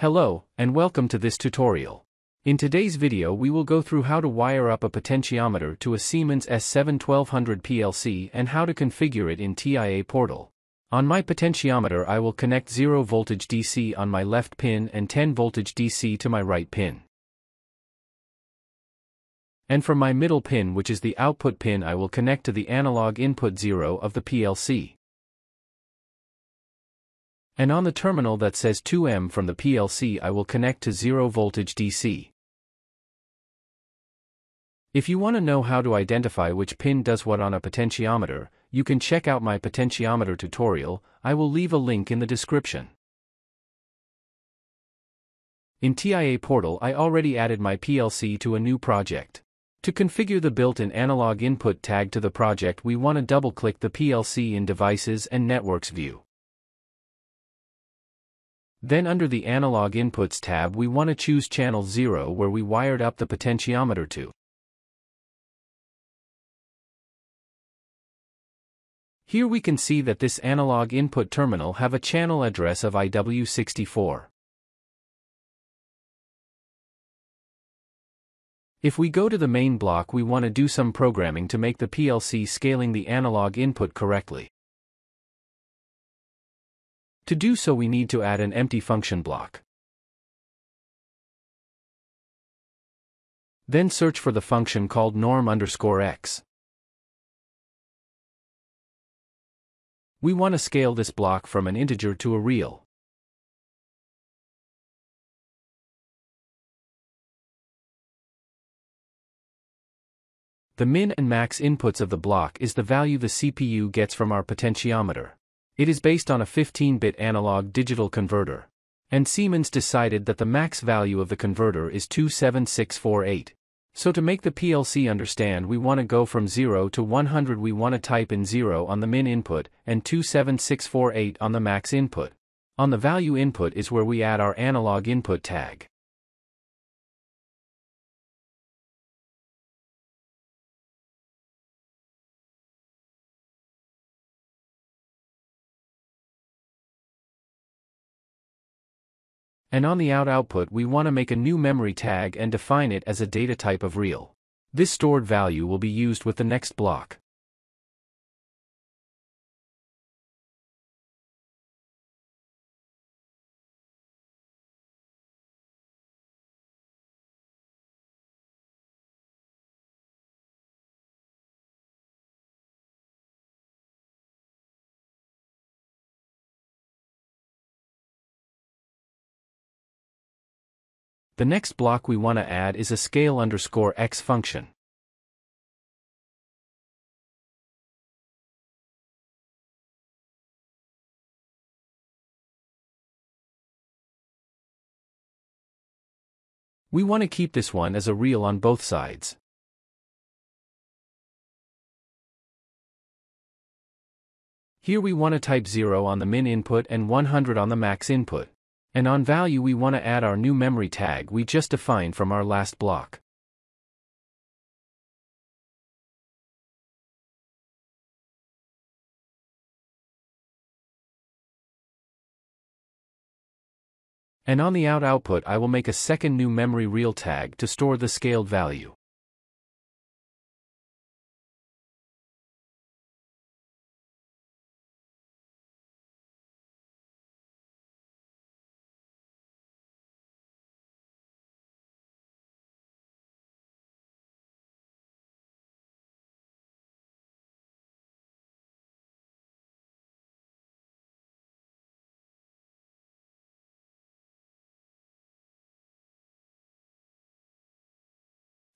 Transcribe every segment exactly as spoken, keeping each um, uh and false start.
Hello, and welcome to this tutorial. In today's video we will go through how to wire up a potentiometer to a Siemens S seven twelve hundred P L C and how to configure it in T I A Portal. On my potentiometer I will connect zero voltage D C on my left pin and ten voltage D C to my right pin. And from my middle pin, which is the output pin, I will connect to the analog input zero of the P L C. And on the terminal that says two amps from the P L C I will connect to zero voltage D C. If you want to know how to identify which pin does what on a potentiometer, you can check out my potentiometer tutorial. I will leave a link in the description. In T I A Portal I already added my P L C to a new project. To configure the built-in analog input tag to the project we want to double-click the P L C in Devices and Networks view. Then under the Analog Inputs tab we want to choose channel zero where we wired up the potentiometer to. Here we can see that this analog input terminal have a channel address of I W sixty-four. If we go to the main block we want to do some programming to make the P L C scaling the analog input correctly. To do so we need to add an empty function block. Then search for the function called norm underscore x. We want to scale this block from an integer to a real. The min and max inputs of the block is the value the C P U gets from our potentiometer. It is based on a fifteen bit analog digital converter. And Siemens decided that the max value of the converter is two seven six four eight. So to make the P L C understand we want to go from zero to one hundred, we want to type in zero on the min input and two seven six four eight on the max input. On the value input is where we add our analog input tag. And on the out output we want to make a new memory tag and define it as a data type of real. This stored value will be used with the next block. The next block we want to add is a scale underscore x function. We want to keep this one as a real on both sides. Here we want to type zero on the min input and one hundred on the max input. And on value we want to add our new memory tag we just defined from our last block. And on the out output I will make a second new memory real tag to store the scaled value.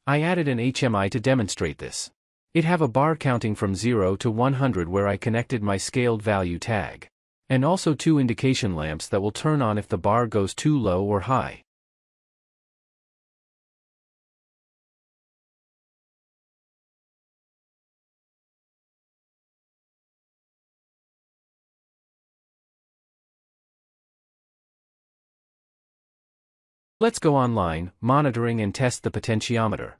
I added an H M I to demonstrate this. It have a bar counting from zero to one hundred where I connected my scaled value tag. And also two indication lamps that will turn on if the bar goes too low or high. Let's go online, monitoring and test the potentiometer.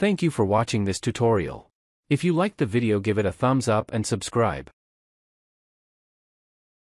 Thank you for watching this tutorial. If you liked the video, give it a thumbs up and subscribe.